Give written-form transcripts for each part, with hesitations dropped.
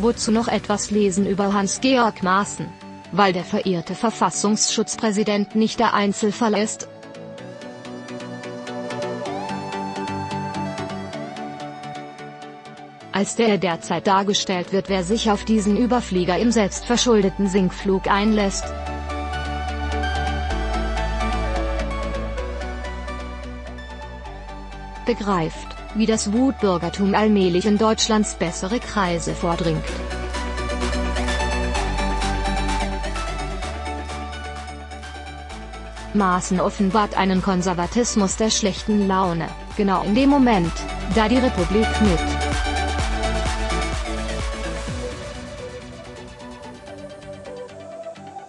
Wozu noch etwas lesen über Hans-Georg Maaßen? Weil der verehrte Verfassungsschutzpräsident nicht der Einzelfall ist? Als der derzeit dargestellt wird, wer sich auf diesen Überflieger im selbstverschuldeten Sinkflug einlässt. Begreift, wie das Wutbürgertum allmählich in Deutschlands bessere Kreise vordringt. Maaßen offenbart einen Konservatismus der schlechten Laune, genau in dem Moment, da die Republik mit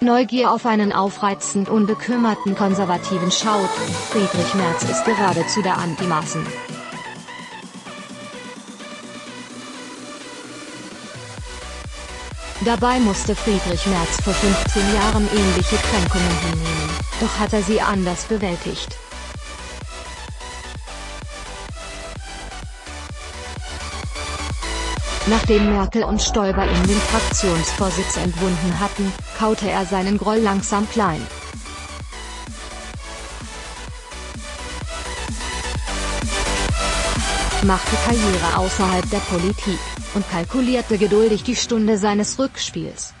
Neugier auf einen aufreizend unbekümmerten Konservativen schaut. Friedrich Merz ist geradezu der Anti-Maaßen. Dabei musste Friedrich Merz vor 15 Jahren ähnliche Kränkungen hinnehmen, doch hat er sie anders bewältigt. Nachdem Merkel und Stoiber ihm den Fraktionsvorsitz entwunden hatten, kaute er seinen Groll langsam klein. Machte Karriere außerhalb der Politik und kalkulierte geduldig die Stunde seines Rückspiels.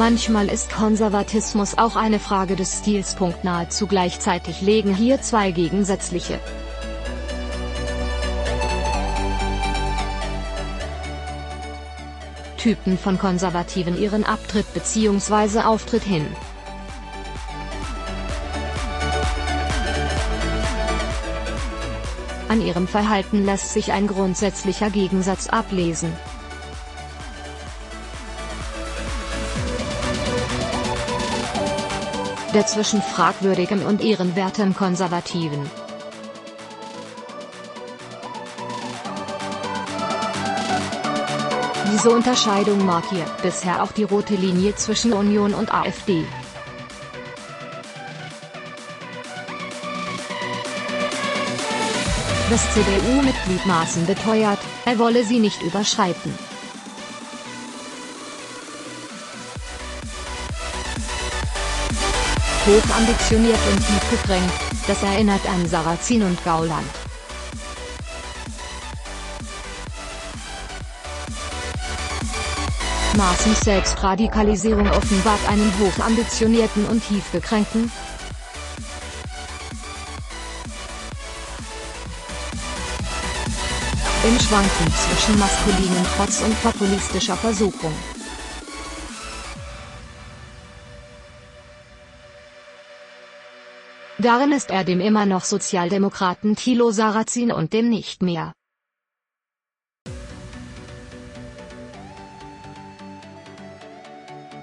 Manchmal ist Konservatismus auch eine Frage des Stils. Nahezu gleichzeitig liegen hier zwei gegensätzliche Typen von Konservativen ihren Abtritt bzw. Auftritt hin. An ihrem Verhalten lässt sich ein grundsätzlicher Gegensatz ablesen. Der zwischen fragwürdigem und ehrenwertem Konservativen. Diese Unterscheidung markiert bisher auch die rote Linie zwischen Union und AfD. Das CDU-Mitglied Maaßen beteuert, er wolle sie nicht überschreiten. Hochambitioniert und tief gekränkt, das erinnert an Sarrazin und Gauland. Maaßens Selbstradikalisierung offenbart einen hochambitionierten und tief gekränkten, im Schwanken zwischen maskulinem Trotz und populistischer Versuchung. Darin ist er dem immer noch Sozialdemokraten Thilo Sarrazin und dem nicht mehr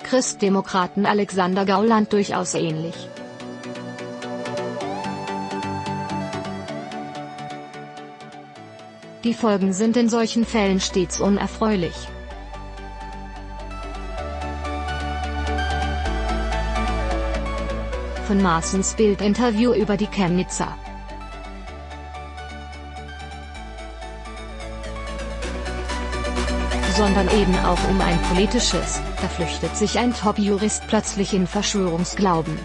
Christdemokraten Alexander Gauland durchaus ähnlich. Die Folgen sind in solchen Fällen stets unerfreulich. Von Maaßens Bild-Interview über die Chemnitzer sondern eben auch um ein politisches, da flüchtet sich ein Top-Jurist plötzlich in Verschwörungsglauben.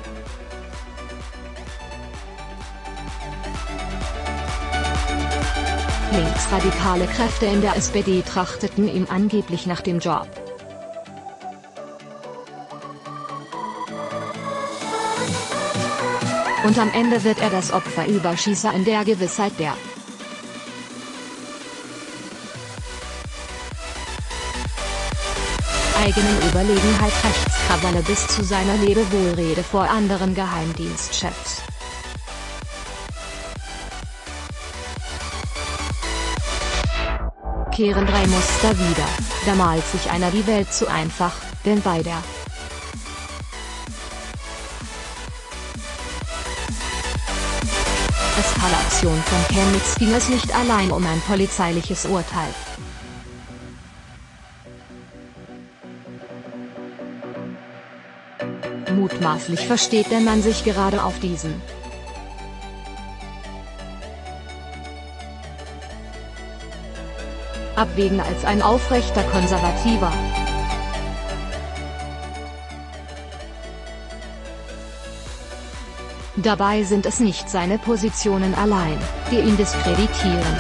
Linksradikale Kräfte in der SPD trachteten ihm angeblich nach dem Job. Und am Ende wird er das Opfer Überschießer in der Gewissheit der eigenen Überlegenheit, Rechtskrawwalle bis zu seiner Lebewohlrede vor anderen Geheimdienstchefs. Kehren drei Muster wieder, da malt sich einer die Welt zu einfach, denn bei der Eskalation von Chemnitz ging es nicht allein um ein polizeiliches Urteil. Mutmaßlich versteht der Mann sich gerade auf diesen Abwägen als ein aufrechter Konservativer. Dabei sind es nicht seine Positionen allein, die ihn diskreditieren.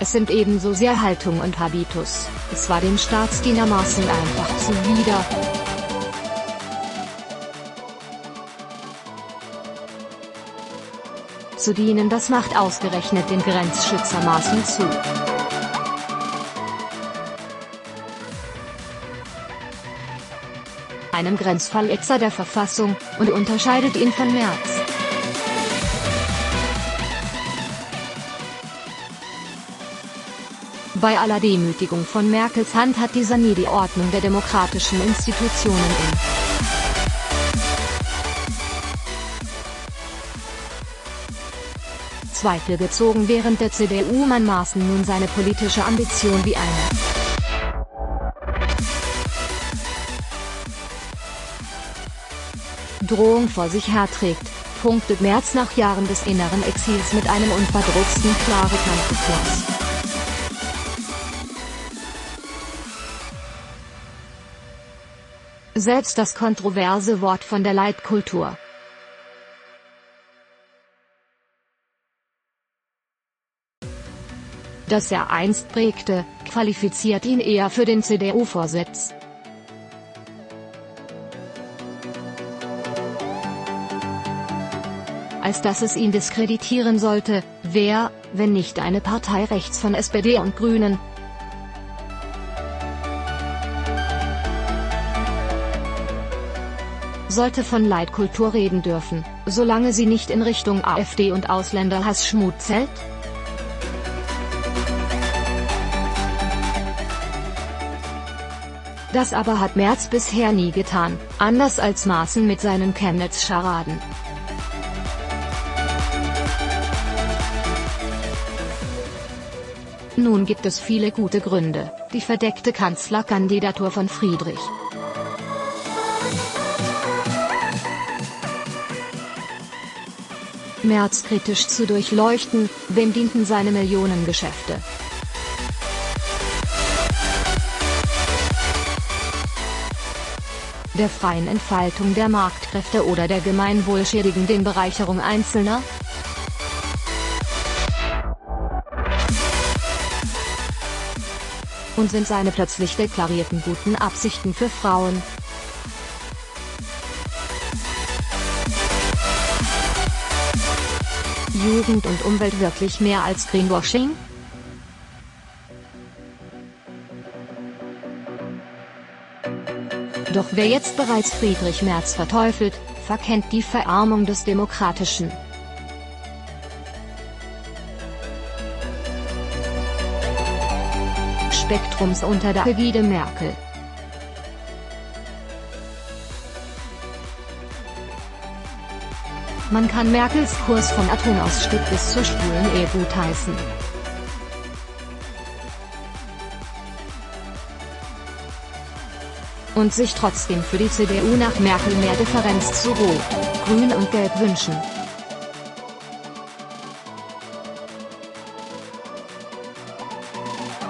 Es sind ebenso sehr Haltung und Habitus, es war dem Staatsdiener Maaßen einfach zuwider. Zu dienen, das macht ausgerechnet den Grenzschützer Maaßen zu. Einem Grenzverletzer der Verfassung, und unterscheidet ihn von Merz. Bei aller Demütigung von Merkels Hand hat dieser nie die Ordnung der demokratischen Institutionen in Zweifel gezogen, während der CDU-Mann Maaßen nun seine politische Ambition wie eine Drohung vor sich herträgt, punktet Merz nach Jahren des inneren Exils mit einem unverdrucksten klaren Kampfkurs. Selbst das kontroverse Wort von der Leitkultur das er einst prägte, qualifiziert ihn eher für den CDU-Vorsitz. Als dass es ihn diskreditieren sollte, wer, wenn nicht eine Partei rechts von SPD und Grünen, sollte von Leitkultur reden dürfen, solange sie nicht in Richtung AfD und Ausländerhass schmutzelt? Das aber hat Merz bisher nie getan, anders als Maaßen mit seinen Chemnitz-Scharaden. Nun gibt es viele gute Gründe, die verdeckte Kanzlerkandidatur von Friedrich Merz kritisch zu durchleuchten. Wem dienten seine Millionengeschäfte? Der freien Entfaltung der Marktkräfte oder der gemeinwohlschädigenden Bereicherung Einzelner? Und sind seine plötzlich deklarierten guten Absichten für Frauen, Jugend und Umwelt wirklich mehr als Greenwashing? Doch wer jetzt bereits Friedrich Merz verteufelt, verkennt die Verarmung des Demokratischen. Spektrums unter der Ägide Merkel. Man kann Merkels Kurs von Atomausstieg bis zur schwulen Ehe gutheißen. Und sich trotzdem für die CDU nach Merkel mehr Differenz zu Rot, Grün und Gelb wünschen.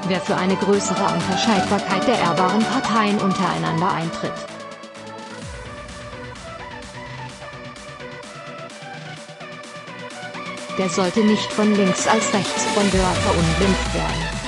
Wer für eine größere Unterscheidbarkeit der ehrbaren Parteien untereinander eintritt, der sollte nicht von links als rechts von Dörr verunglimpft werden.